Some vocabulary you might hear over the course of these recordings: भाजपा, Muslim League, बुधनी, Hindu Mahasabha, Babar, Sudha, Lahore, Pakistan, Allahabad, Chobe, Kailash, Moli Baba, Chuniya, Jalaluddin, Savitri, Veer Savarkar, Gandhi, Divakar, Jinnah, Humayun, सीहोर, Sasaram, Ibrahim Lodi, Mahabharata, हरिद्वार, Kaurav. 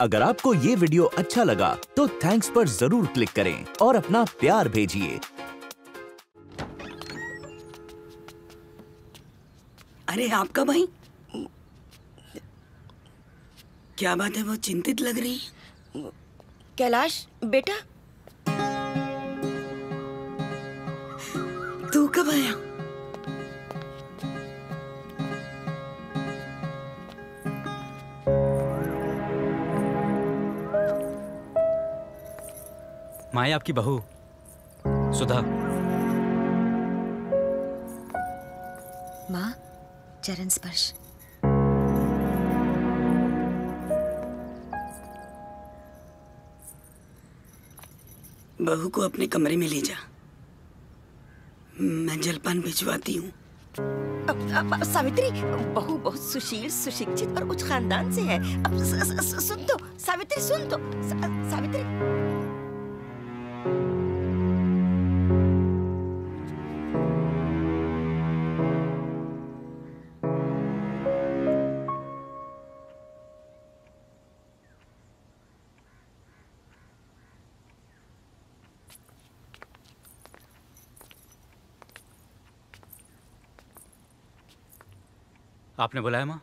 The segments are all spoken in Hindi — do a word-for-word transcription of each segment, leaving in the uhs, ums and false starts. अगर आपको ये वीडियो अच्छा लगा तो थैंक्स पर जरूर क्लिक करें और अपना प्यार भेजिए। अरे आपका भाई, क्या बात है, वो चिंतित लग रही है। कैलाश बेटा, तू कब आया? माँ, आपकी बहू सुधा। माँ, चरण स्पर्श। बहू को अपने कमरे में ले जा, मैं जलपान भिजवाती हूँ। सावित्री, बहू बहुत सुशील, सुशिक्षित और उच्च खानदान से है। अब स, स, स, सुन तो सावित्री, सुन तो स, सावित्री। आपने बुलाया माँ?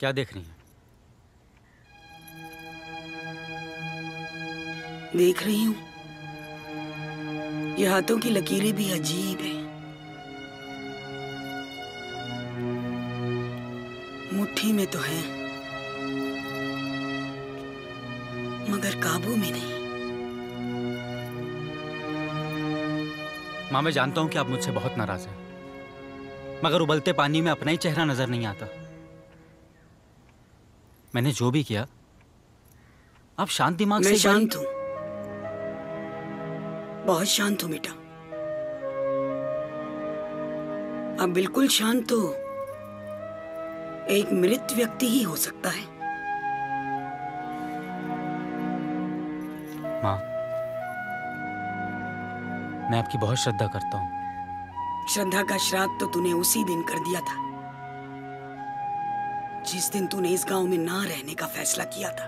क्या देख रही हैं? देख रही हूँ। ये हाथों की लकीरें भी अजीब हैं। मुट्ठी में तो है मगर काबू में नहीं। माँ, मैं जानता हूँ कि आप मुझसे बहुत नाराज हैं, मगर उबलते पानी में अपना ही चेहरा नजर नहीं आता। मैंने जो भी किया, आप शांत दिमाग से। मैं शांत हूँ, बहुत शांत हूँ बेटा। आप बिल्कुल शांत हो, एक मृत व्यक्ति ही हो सकता है। माँ, मैं आपकी बहुत श्रद्धा करता हूँ। श्रद्धा का श्राद्ध तो तूने उसी दिन कर दिया था जिस दिन तूने इस गांव में ना रहने का फैसला किया था।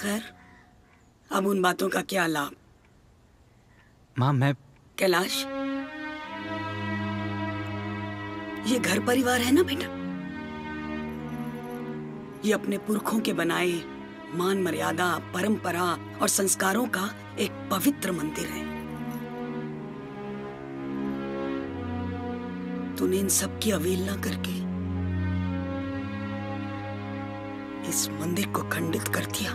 खैर, अब उन बातों का क्या लाभ। माँ, मैं कैलाश, ये घर परिवार है ना बेटा, ये अपने पुरखों के बनाए मान मर्यादा, परंपरा और संस्कारों का एक पवित्र मंदिर है। तूने इन सब की अवहेलना करके इस मंदिर को खंडित कर दिया।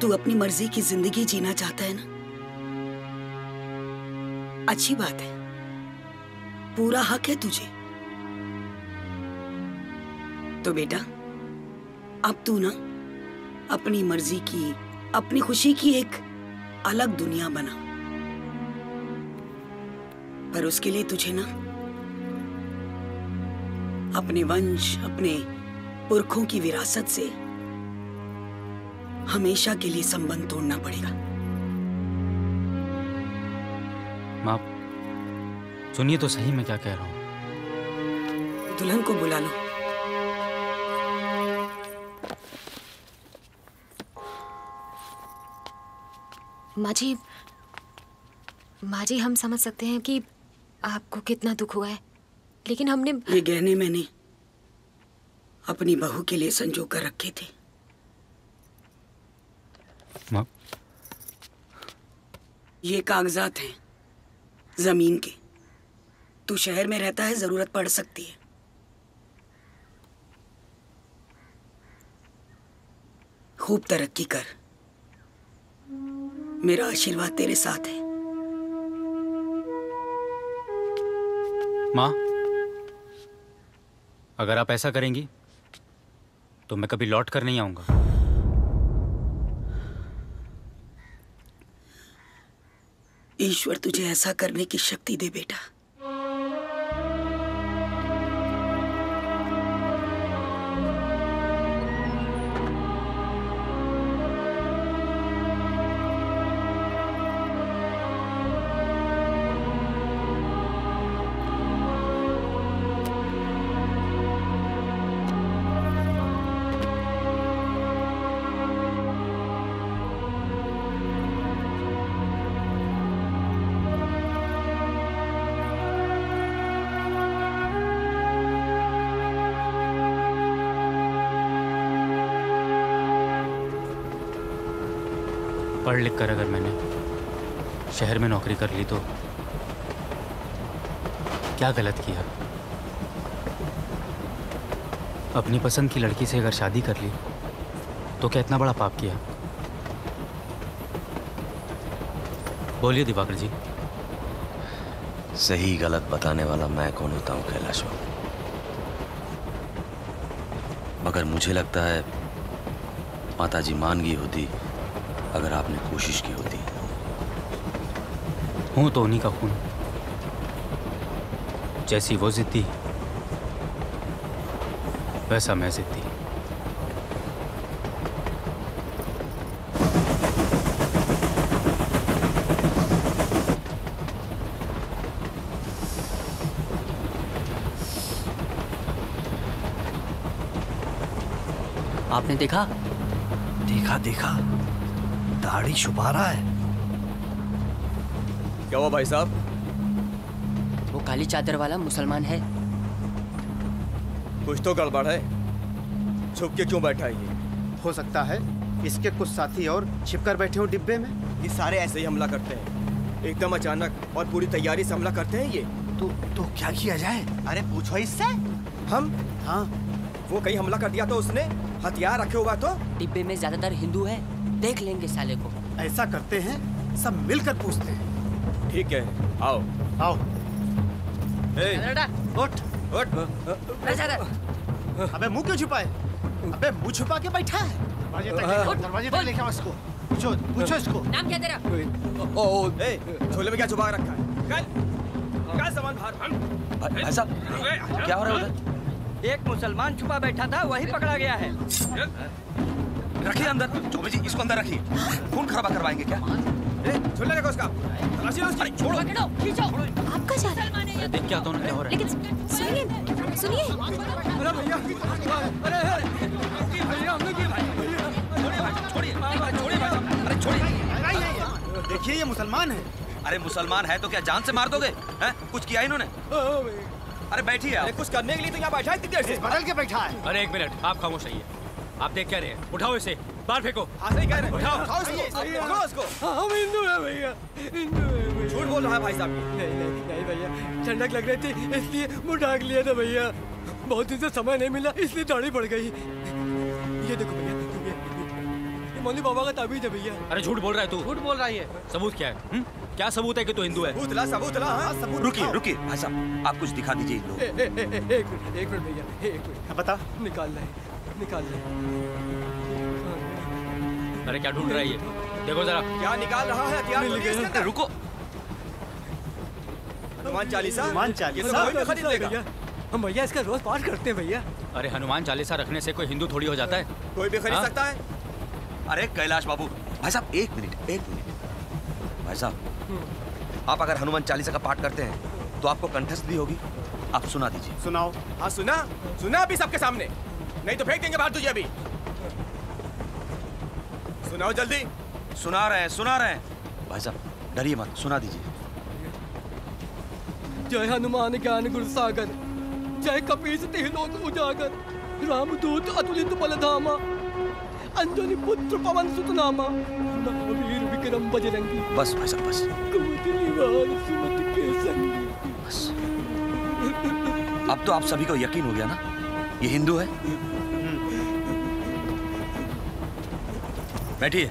तू अपनी मर्जी की जिंदगी जीना चाहता है ना, अच्छी बात है, पूरा हक है तुझे। तो बेटा, अब तू ना अपनी मर्जी की, अपनी खुशी की एक अलग दुनिया बना, पर उसके लिए तुझे ना अपने वंश, अपने पुरखों की विरासत से हमेशा के लिए संबंध तोड़ना पड़ेगा। माँ, सुनिए तो सही मैं क्या कह रहा हूँ। दुल्हन को बुला लो। माँ जी, माँ जी, हम समझ सकते हैं कि आपको कितना दुख हुआ है, लेकिन हमने ये गहने मैंने अपनी बहू के लिए संजो कर रखे थे। माँ, ये कागजात हैं जमीन के, तू शहर में रहता है, जरूरत पड़ सकती है। खूब तरक्की कर, मेरा आशीर्वाद तेरे साथ है। माँ, अगर आप ऐसा करेंगी तो मैं कभी लौट कर नहीं आऊंगा। ईश्वर तुझे ऐसा करने की शक्ति दे बेटा। पढ़ लिख कर अगर मैंने शहर में नौकरी कर ली तो क्या गलत किया? अपनी पसंद की लड़की से अगर शादी कर ली तो क्या इतना बड़ा पाप किया? बोलिए दिवाकर जी। सही गलत बताने वाला मैं कौन होता हूँ कैलाश बाबू, मगर मुझे लगता है माता जी मान गई होती अगर आपने कोशिश की होती। हूँ तो उन्हीं का खून, जैसी वो जिद्दी वैसा मैं जिद्दी। आपने देखा? देखा देखा, दाढ़ी छुपा रहा है। क्या हुआ भाई साहब? वो काली चादर वाला मुसलमान है। कुछ तो गड़बड़ है, छुप के क्यों बैठा है ये? हो सकता है इसके कुछ साथी और छिपकर बैठे हो डिब्बे में। ये सारे ऐसे ही हमला करते हैं, एकदम अचानक और पूरी तैयारी से हमला करते हैं ये। तो तो क्या किया जाए? अरे पूछो इससे। हम? हाँ, वो कहीं हमला कर दिया तो उसने हथियार रखे होगा तो? डिब्बे में ज्यादातर हिंदू है, देख लेंगे साले को। ऐसा करते हैं सब मिलकर पूछते हैं। ठीक है, आओ आओ। उठ उठ। अबे मुंह क्यों छुपाए? अबे मुंह छुपा के बैठा है। दरवाजे तक दरवाजे तक लेके आओ इसको। पूछो पूछो इसको। नाम क्या तेरा? ओ ए, छोले में क्या छुपा रखा है? कल कल सामान बाहर। भाई साहब क्या हो रहा है उधर? एक मुसलमान छुपा बैठा था, वही पकड़ा गया है। रखिए अंदर। चोबे जी इसको अंदर रखिए। खून खराबा करवाएंगे क्या? छोड़ने लगा उसका। छोड़ो। खींचो। आपका मुसलमान है। देख क्या तो क्या हो रहा है। लेकिन सुनिए सुनिए। अरे भैया, अरे भैया हमने की भाई। छोड़िए भाई, छोड़िए भाई। अरे छोड़िए। देखिए ये मुसलमान है। अरे मुसलमान है तो क्या जान से मार दोगे? कुछ किया इन्होंने? अरे बैठिए आप। कुछ करने के लिए तो यहाँ बैठा है इतनी देर से। बदल के बैठा है। अरे एक मिनट, आप खामोश रहिए। आप देख क्या रहे हैं? उठाओ इसे, बाहर फेंको। सही कह रहे हैं। उठाओ, उठाओ इसको। हम हिंदू हैं भैया, हिंदू हैं। झूठ बोल रहा है भाई साहब। नहीं नहीं नहीं भैया, ठंडक लग रही थी इसलिए मुँह ढाक लिया था भैया। बहुत दिन से समय नहीं मिला इसलिए दाढ़ी बढ़ गई। ये देखो भैया, ये मौली बाबा का ताबीज है भैया। अरे झूठ बोल रहा है तू। झूठ बोल रहा है। सबूत क्या है? क्या सबूत है कि तू हिंदू है? सबूत ला, सबूत ला। हाँ, सबूत। रुकिए रुकिए भाई साहब, आप कुछ दिखा दीजिए इन लोगों को। एक मिनट एक मिनट भैया, एक मिनट। बता। निकाल ले, निकाल ले। अरे क्या ढूंढ रहा है ये? देखो जरा क्या निकाल रहा है। हथियार रुको। हनुमान चालीसा। हनुमान चालीसा खरीद लेगा हम भैया, इसका रोज पाठ करते हैं भैया। अरे हनुमान चालीसा रखने से कोई हिंदू थोड़ी हो जाता है, कोई भी खरीद सकता है। अरे कैलाश बाबू भाई साहब एक मिनट एक मिनट। भाई साहब आप अगर हनुमान चालीसा का पाठ करते हैं तो आपको कंठस्थ भी होगी। आप सुना दीजिए। सुनाओ। हाँ सुना सुना अभी सबके सामने, नहीं तो फेंक देंगे बाहर तुझे। अभी सुनाओ जल्दी। सुना रहे हैं सुना रहे हैं भाई साहब, डरिए मत, सुना दीजिए। जय हनुमान ज्ञान गुण सागर, जय कपीस तिलोक उजागर, रामदूत अतुलित बलधामा, अंजनी पुत्र पवन सुतनामा, महावीर विक्रम बजरंगी। बस भाई साहब बस। के संगी। बस। अब तो आप सभी को यकीन हो गया ना ये हिंदू है? बैठिए।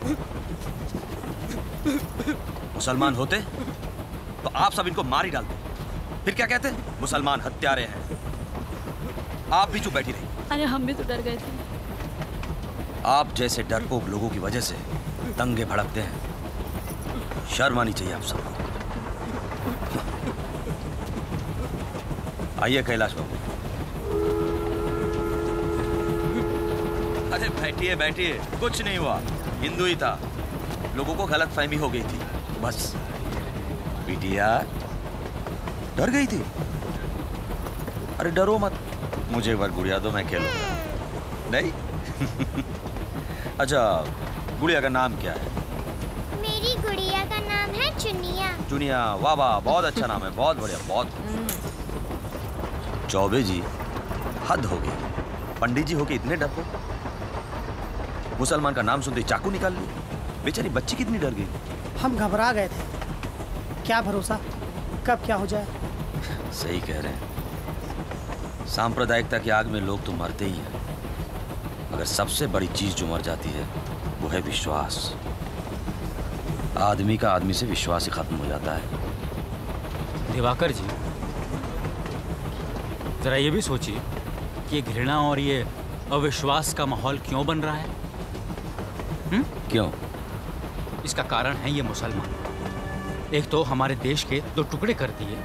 मुसलमान होते तो आप सब इनको मार ही डालते, फिर क्या कहते मुसलमान हत्यारे हैं। आप भी चुप बैठी रही। अरे हम भी तो डर गए थे। आप जैसे डरपोक लोगों की वजह से दंगे भड़कते हैं, शर्म आनी चाहिए आप सबको। आइए कैलाश बाबू। अरे बैठिए बैठिए, कुछ नहीं हुआ, हिंदू ही था, लोगों को गलतफहमी हो गई थी बस। बिटिया डर गई थी। अरे डरो मत, मुझे एक बार गुड़िया दो मैं खेलूंगा। नहीं अच्छा गुड़िया का नाम क्या है? मेरी गुड़िया का नाम है चुनिया। चुनिया, वाह वाह, बहुत अच्छा नाम है, बहुत बढ़िया, बहुत। चौबे जी हद हो गई, पंडित जी हो के इतने डरपोक। मुसलमान का नाम सुनते चाकू निकाल ली। बेचारी बच्ची कितनी डर गई। हम घबरा गए थे, क्या भरोसा कब क्या हो जाए। सही कह रहे हैं, सांप्रदायिकता की आग में लोग तो मरते ही हैं, मगर सबसे बड़ी चीज जो मर जाती है वो है विश्वास। आदमी का आदमी से विश्वास ही खत्म हो जाता है। दिवाकर जी, जरा ये भी सोचिए कि ये घृणा और ये अविश्वास का माहौल क्यों बन रहा है। हुँ? क्यों? इसका कारण है ये मुसलमान। एक तो हमारे देश के दो टुकड़े कर दिए,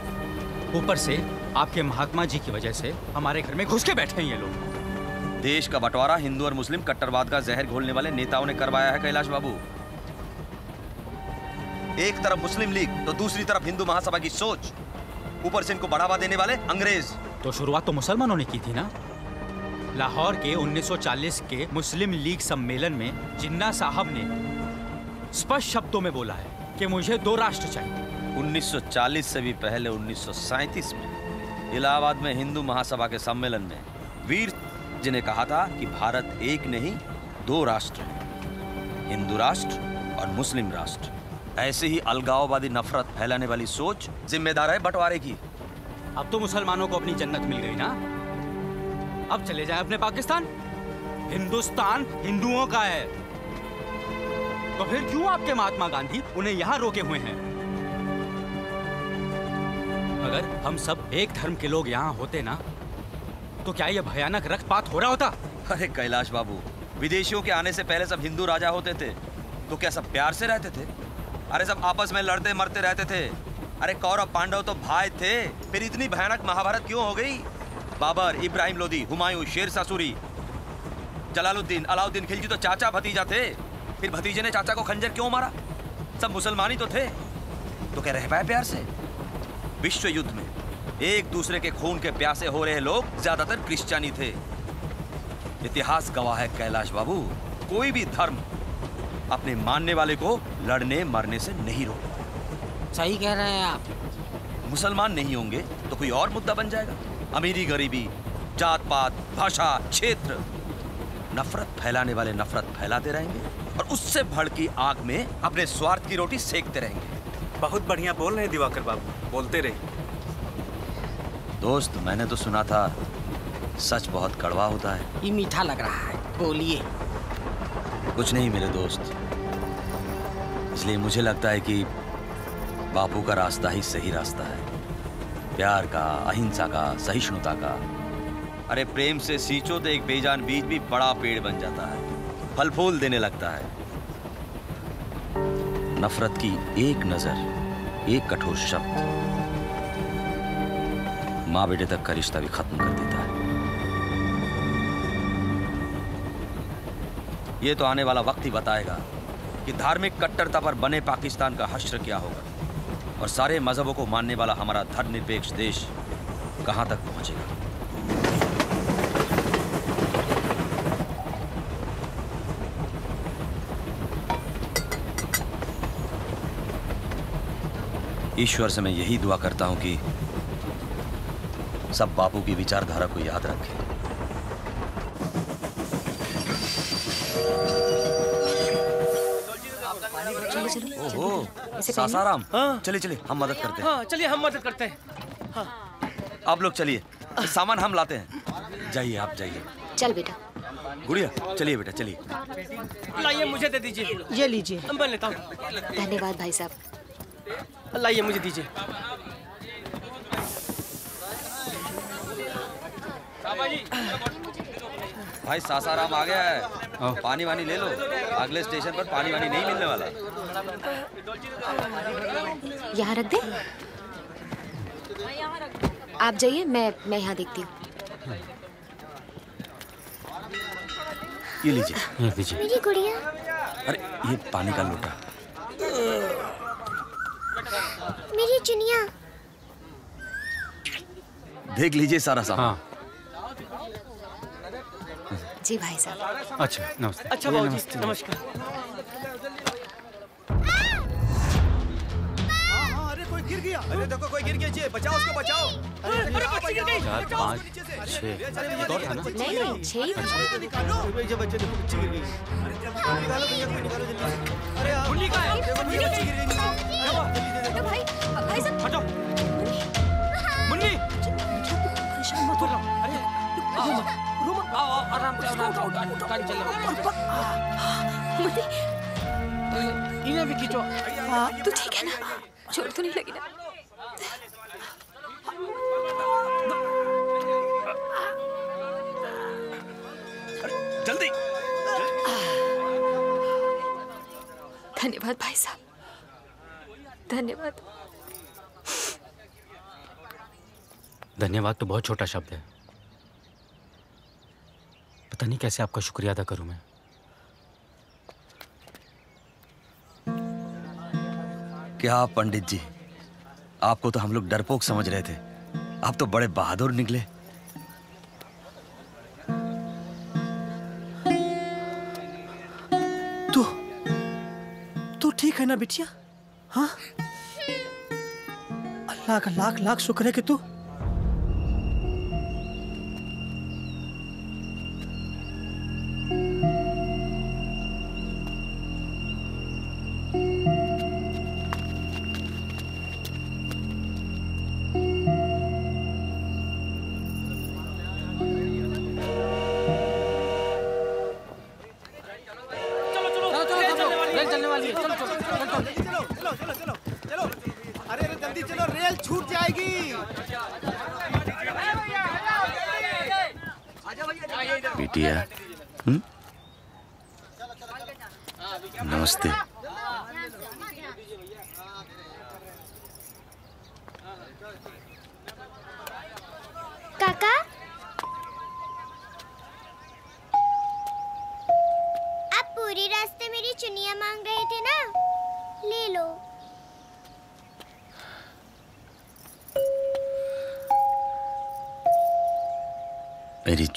ऊपर से आपके महात्मा जी की वजह से हमारे घर में घुस के बैठे हैं ये लोग। देश का बंटवारा हिंदू और मुस्लिम कट्टरवाद का जहर घोलने वाले नेताओं ने करवाया है कैलाश बाबू। एक तरफ मुस्लिम लीग तो दूसरी तरफ हिंदू महासभा की सोच, ऊपर से इनको बढ़ावा देने वाले अंग्रेज। तो शुरुआत तो मुसलमानों ने की थी ना। लाहौर के उन्नीस सौ चालीस के मुस्लिम लीग सम्मेलन में जिन्ना साहब ने स्पष्ट शब्दों में बोला है कि मुझे दो राष्ट्र चाहिए। उन्नीस सौ चालीस से भी पहले उन्नीस सौ सैंतीस में इलाहाबाद में हिंदू महासभा के सम्मेलन में वीर जी ने कहा था कि भारत एक नहीं दो राष्ट्र है, हिंदू राष्ट्र और मुस्लिम राष्ट्र। ऐसे ही अलगाववादी नफरत फैलाने वाली सोच जिम्मेदार है बंटवारे की। अब तो मुसलमानों को अपनी जन्नत मिल गई ना, अब चले जाए अपने पाकिस्तान। हिंदुस्तान हिंदुओं का है, तो फिर क्यों आपके महात्मा गांधी उन्हें यहाँ रोके हुए हैं। अगर हम सब एक धर्म के लोग यहाँ होते ना, तो क्या यह भयानक रक्तपात हो रहा होता। अरे कैलाश बाबू, विदेशियों के आने से पहले सब हिंदू राजा होते थे, तो क्या सब प्यार से रहते थे? अरे सब आपस में लड़ते मरते रहते थे। अरे कौरव पांडव तो भाई थे, फिर इतनी भयानक महाभारत क्यों हो गई? बाबर, इब्राहिम लोदी, हुमायूं, शेर शाह सूरी, जलालुद्दीन, अलाउद्दीन खिलजी तो चाचा भतीजा थे, फिर भतीजे ने चाचा को खंजर क्यों मारा? सब मुसलमान ही तो थे, तो क्या रह पाए प्यार से? विश्व युद्ध में एक दूसरे के खून के प्यासे हो रहे लोग ज्यादातर क्रिश्चियन थे। इतिहास गवाह है कैलाश बाबू, कोई भी धर्म अपने मानने वाले को लड़ने मरने से नहीं रोकता। सही कह रहे हैं आप। मुसलमान नहीं होंगे तो कोई और मुद्दा बन जाएगा, अमीरी गरीबी, जात पात, भाषा, क्षेत्र। नफरत फैलाने वाले नफरत फैलाते रहेंगे और उससे भड़की आग में अपने स्वार्थ की रोटी सेकते रहेंगे। बहुत बढ़िया बोल रहे हैं दिवाकर बाबू, बोलते रहिए। दोस्त, मैंने तो सुना था सच बहुत कड़वा होता है। ये मीठा लग रहा है, बोलिए। कुछ नहीं मेरे दोस्त, इसलिए मुझे लगता है कि बापू का रास्ता ही सही रास्ता है, प्यार का, अहिंसा का, सहिष्णुता का। अरे प्रेम से सींचो तो एक बेजान बीज भी बड़ा पेड़ बन जाता है, फल फूल देने लगता है। नफरत की एक नजर, एक कठोर शब्द माँ बेटे तक का रिश्ता भी खत्म कर देता है। ये तो आने वाला वक्त ही बताएगा कि धार्मिक कट्टरता पर बने पाकिस्तान का हश्र क्या होगा और सारे मजहबों को मानने वाला हमारा धर्मनिरपेक्ष देश कहां तक पहुंचेगा। ईश्वर से मैं यही दुआ करता हूं कि सब बापू की विचारधारा को याद रखें। ओहो सासाराम, चलिए चलिए हम मदद करते हैं। हाँ चलिए हम मदद करते हैं। हाँ आप लोग चलिए, सामान हम लाते हैं। जाइए आप जाइए। चल बेटा। गुड़िया चलिए बेटा चलिए। लाइए मुझे दे दीजिए। ये लीजिए। मैं लेता हूँ। धन्यवाद भाई साहब। लाइए मुझे दीजिए। भाई सासाराम आ गया है, पानी वानी ले लो, अगले स्टेशन पर पानी वानी नहीं मिलने वाला। यहाँ रख दे, आप जाइए, मैं मैं यहाँ देखती हूँ। ये लीजिए लीजिए। मेरी गुड़िया। अरे ये पानी का लोटा। मेरी चुनिया। देख लीजिए सारा सामान। जी भाई साहब। अच्छा नमस्ते। अच्छा बाबू जी नमस्कार। अरे कोई गिर गया। अरे देखो कोई गिर गया जी, बचाओ उसको बचाओ। अरे बच्ची गिर गई। चार पाँच छः। नहीं नहीं छः ही। बच्चे देखो बच्ची गिर गई। निकालो भैया, कोई निकालो जल्दी। अरे गुंडी का है, गुंडी का गिर गई। अरे वाह, जल्दी दे। भाई भाई साहब हटो। मुन्नी परेशान मत हो। अरे आओ रूम, आओ आओ आराम से, आराम से उठा गाड़ी चलाओ। मुन्नी इन्हें भी खींचो। हां तू ठीक है ना? चोट तो नहीं लगी ना? जल्दी धन्यवाद भाई साहब, धन्यवाद। धन्यवाद तो बहुत छोटा शब्द है, पता नहीं कैसे आपका शुक्रिया अदा करूं मैं। क्या पंडित जी, आपको तो हम लोग डरपोक समझ रहे थे, आप तो बड़े बहादुर निकले। ठीक है ना बिटिया? हाँ, अल्लाह का लाख लाख शुक्र है कि तू।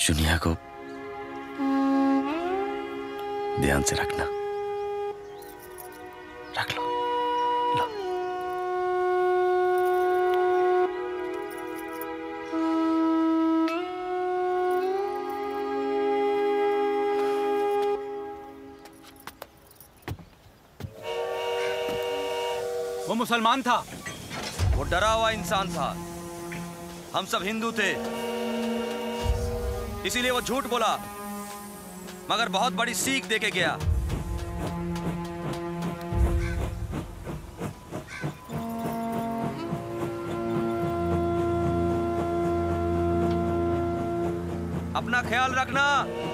चुनिया को ध्यान से रखना। रख लो, लो। वो मुसलमान था, वो डरा हुआ इंसान था। हम सब हिंदू थे, इसीलिए वो झूठ बोला, मगर बहुत बड़ी सीख देके गया। अपना ख्याल रखना।